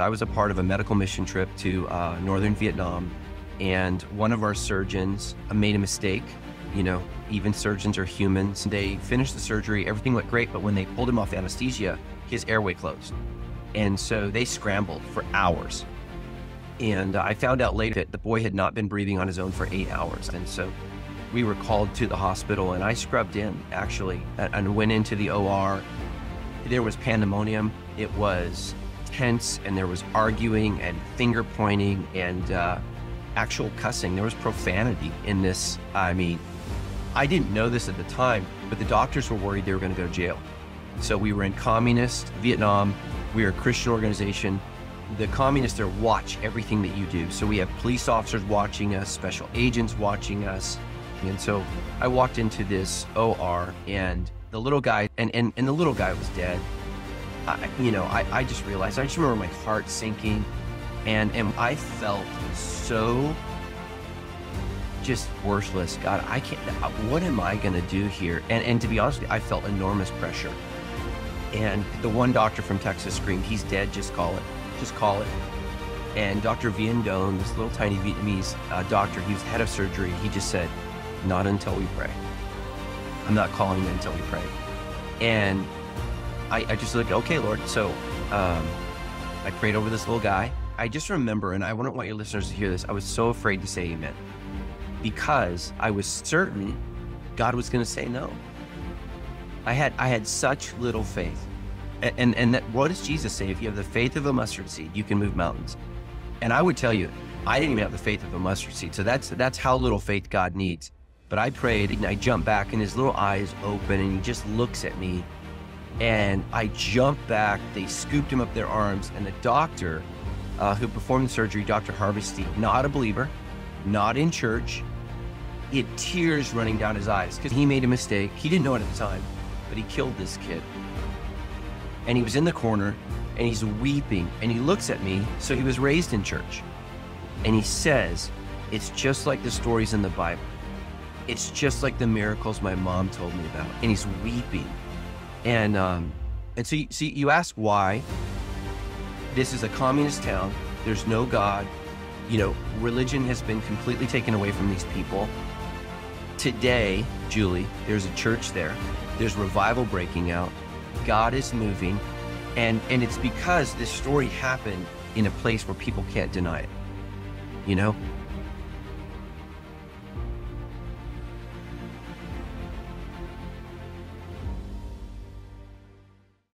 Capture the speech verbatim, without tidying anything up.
I was a part of a medical mission trip to uh, northern Vietnam, and one of our surgeons made a mistake. You know, even surgeons are humans. They finished the surgery, everything went great, but when they pulled him off anesthesia, his airway closed. And so they scrambled for hours. And I found out later that the boy had not been breathing on his own for eight hours. And so we were called to the hospital, and I scrubbed in, actually, and went into the O R. There was pandemonium. It was tense, and there was arguing and finger pointing and uh, actual cussing. There was profanity in this. I mean, I didn't know this at the time, but the doctors were worried they were going to go to jail. So we were in communist Vietnam. We were a Christian organization. The communists there watch everything that you do. So we have police officers watching us, special agents watching us. And so I walked into this O R, and the little guy, and, and, and the little guy was dead. I, you know, I, I just realized, I just remember my heart sinking, and, and I felt so just worthless. God, I can't, what am I gonna do here? And, and to be honest with you, I felt enormous pressure. And the one doctor from Texas screamed, "He's dead, just call it, just call it." And Doctor Nguyen Do, this little tiny Vietnamese uh, doctor, he was head of surgery, he just said, "Not until we pray. I'm not calling it until we pray." And I, I just looked, okay, Lord. So um, I prayed over this little guy. I just remember, and I wouldn't want your listeners to hear this, I was so afraid to say amen because I was certain God was gonna say no. I had I had such little faith. And, and, and that, what does Jesus say? If you have the faith of a mustard seed, you can move mountains. And I would tell you, I didn't even have the faith of a mustard seed. So that's, that's how little faith God needs. But I prayed, and I jumped back, and his little eyes open, and he just looks at me. And I jumped back, they scooped him up their arms, and the doctor uh, who performed the surgery, Doctor Harvesty, not a believer, not in church, he had tears running down his eyes because he made a mistake. He didn't know it at the time, but he killed this kid. And he was in the corner, and he's weeping, and he looks at me, so he was raised in church. And he says, "It's just like the stories in the Bible. It's just like the miracles my mom told me about." And he's weeping. And um, and so you, so you ask why. This is a communist town. There's no God. You know, religion has been completely taken away from these people. Today, Julie, there's a church there. There's revival breaking out. God is moving. And, and it's because this story happened in a place where people can't deny it, you know?